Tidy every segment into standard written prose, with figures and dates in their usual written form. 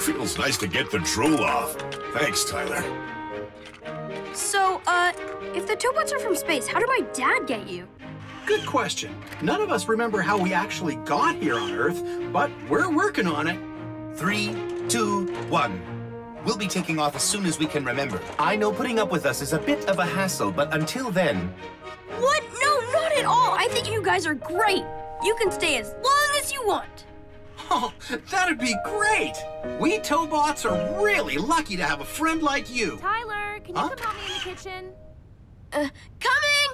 Feels nice to get the drool off. Thanks, Tyler. So, if the Tobots are from space, how did my dad get you? Good question. None of us remember how we actually got here on Earth, but we're working on it. 3, 2, 1. We'll be taking off as soon as we can remember. I know putting up with us is a bit of a hassle, but until then... What? No, not at all. I think you guys are great. You can stay as long as you want. Oh, that'd be great. We Tobots are really lucky to have a friend like you. Tyler, can you come help me in the kitchen? Coming!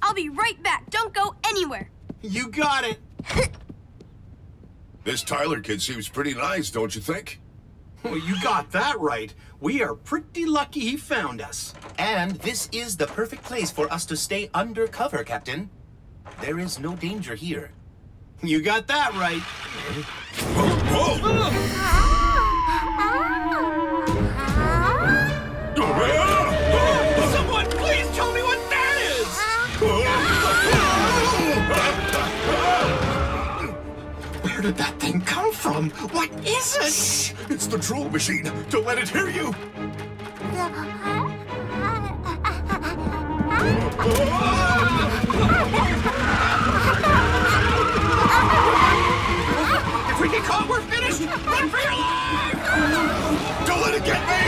I'll be right back. Don't go anywhere. You got it. This Tyler kid seems pretty nice, don't you think? Well, you got that right. We are pretty lucky he found us. And this is the perfect place for us to stay undercover, Captain. There is no danger here. You got that right. Whoa! Someone please tell me what that is! Where did that thing come from? What is it? Shh! It's the drool machine. Don't let it hear you. If we get caught, we're finished! Run for your life! Don't let it get me!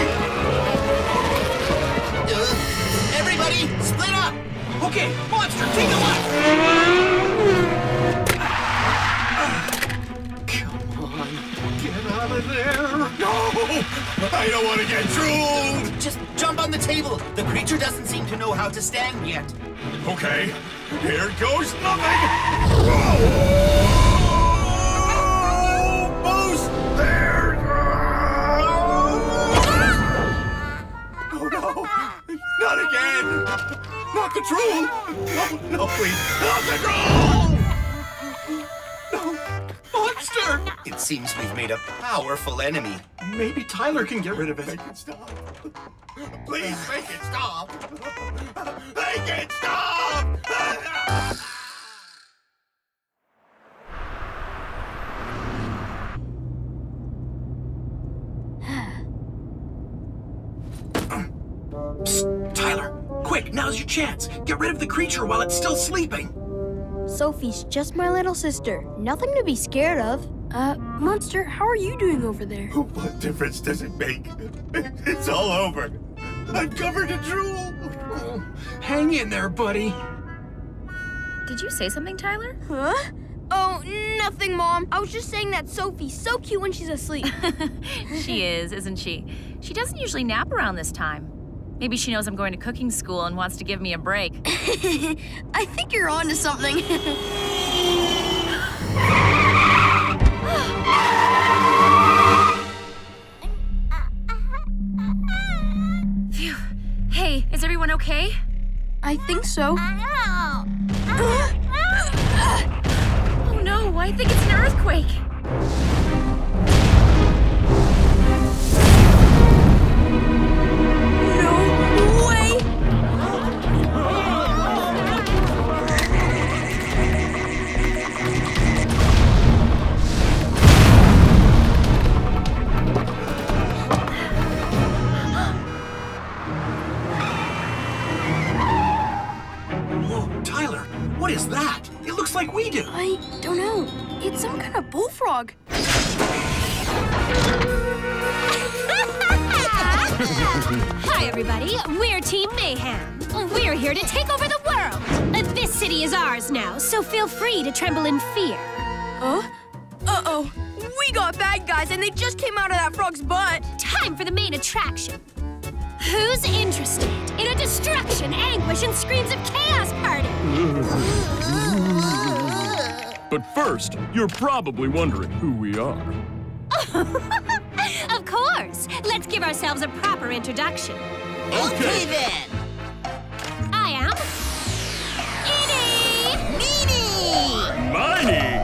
Everybody, split up! Okay, monster, take a left! Come on, get out of there! No! I don't want to get drooled! Just jump on the table! The creature doesn't seem to know how to stand yet. Okay, here goes nothing! Almost there! Oh no! Not again! Not the drool! No, please! Not the drool! No! Monster! It seems we've made a powerful enemy. Maybe Tyler can get rid of it. Make it stop. Please make it stop. Make it stop! Psst, Tyler, quick, now's your chance. Get rid of the creature while it's still sleeping. Sophie's just my little sister. Nothing to be scared of. Monster, how are you doing over there? What difference does it make? It's all over. I'm covered in drool. Oh, hang in there, buddy. Did you say something, Tyler? Huh? Oh, nothing, Mom. I was just saying that Sophie's so cute when she's asleep. She is, isn't she? She doesn't usually nap around this time. Maybe she knows I'm going to cooking school and wants to give me a break. I think you're on to something. Phew. Hey, is everyone okay? I think so. Oh no, I think it's an earthquake. No way! What is that? It looks like we do. I don't know. It's some kind of bullfrog. Hi, everybody. We're Team Mayhem. We're here to take over the world. This city is ours now, so feel free to tremble in fear. Huh? Uh-oh. We got bad guys, and they just came out of that frog's butt. Time for the main attraction. Who's interested in a destruction, anguish, and screams of chaos party? But first, you're probably wondering who we are. Of course! Let's give ourselves a proper introduction. Okay then! I am... Eeny! Meeny! Miny!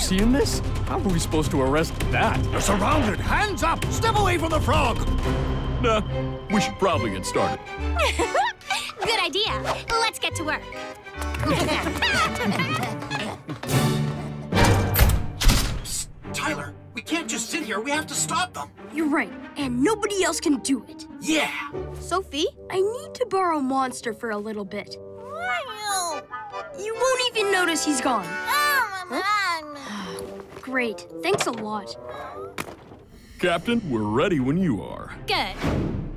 Seeing this? How are we supposed to arrest that? They're surrounded! Hands up! Step away from the frog! Nah, we should probably get started. Good idea. Let's get to work. Psst, Tyler, we can't just sit here. We have to stop them. You're right, and nobody else can do it. Yeah. Sophie, I need to borrow Monster for a little bit. Wow. You won't even notice he's gone. Oh, my God. Great. Thanks a lot. Captain, we're ready when you are. Good.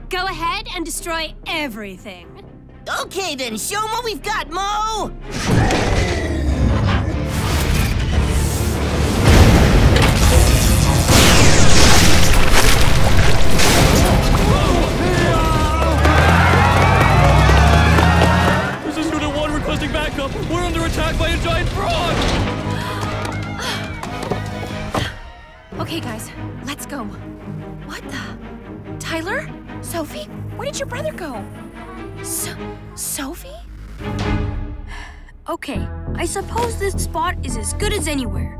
Go ahead and destroy everything. Okay then, show 'em what we've got, Mo! This is Unit 1 requesting backup. We're under attack by a giant frog! Okay guys, let's go. What the? Tyler? Sophie? Where did your brother go? Sophie? Okay, I suppose this spot is as good as anywhere.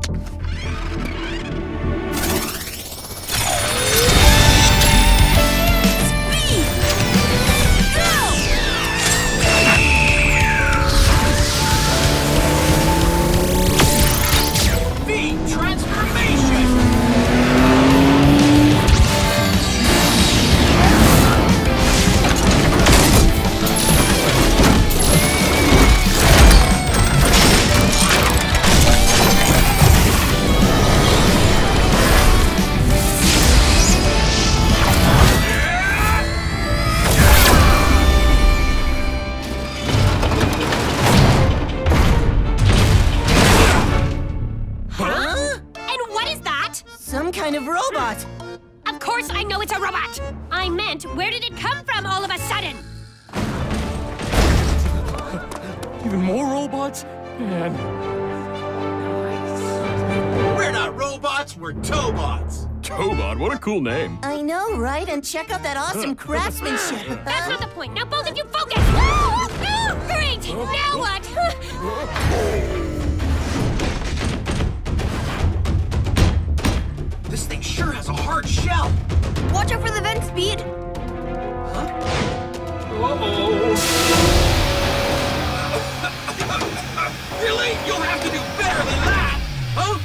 Cool name. I know, right? And check out that awesome craftsmanship. That's not the point. Now both of you focus. Oh, oh, great. Now what? This thing sure has a hard shell. Watch out for the vent, Speed. Huh? Uh-oh. Really? You'll have to do better than that. Huh?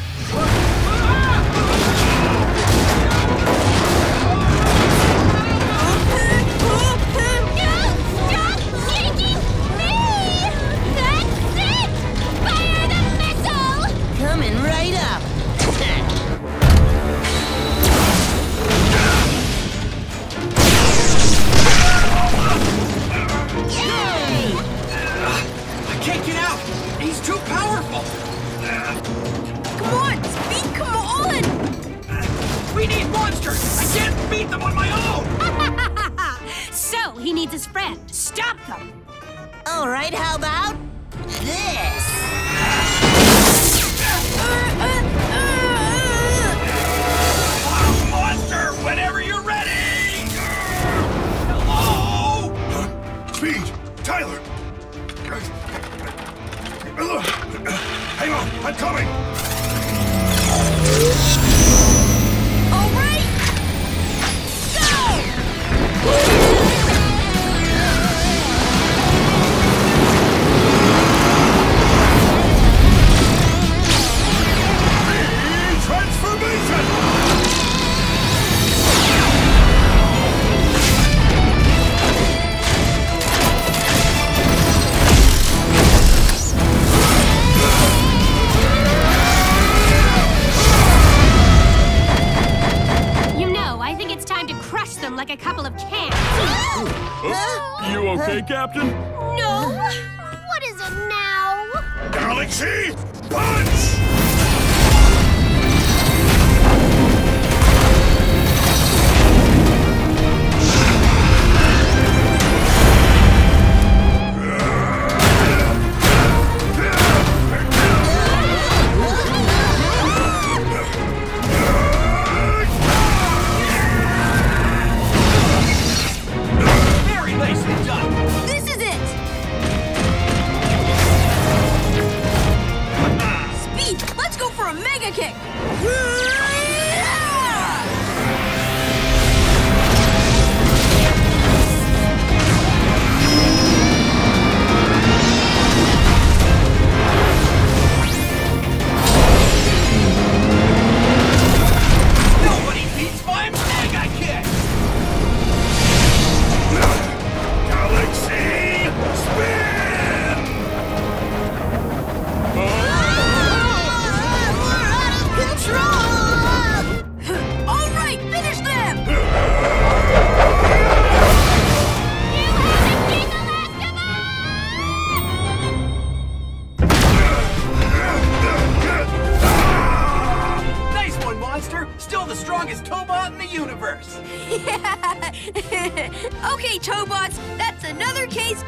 Okay, Tobots, that's another case.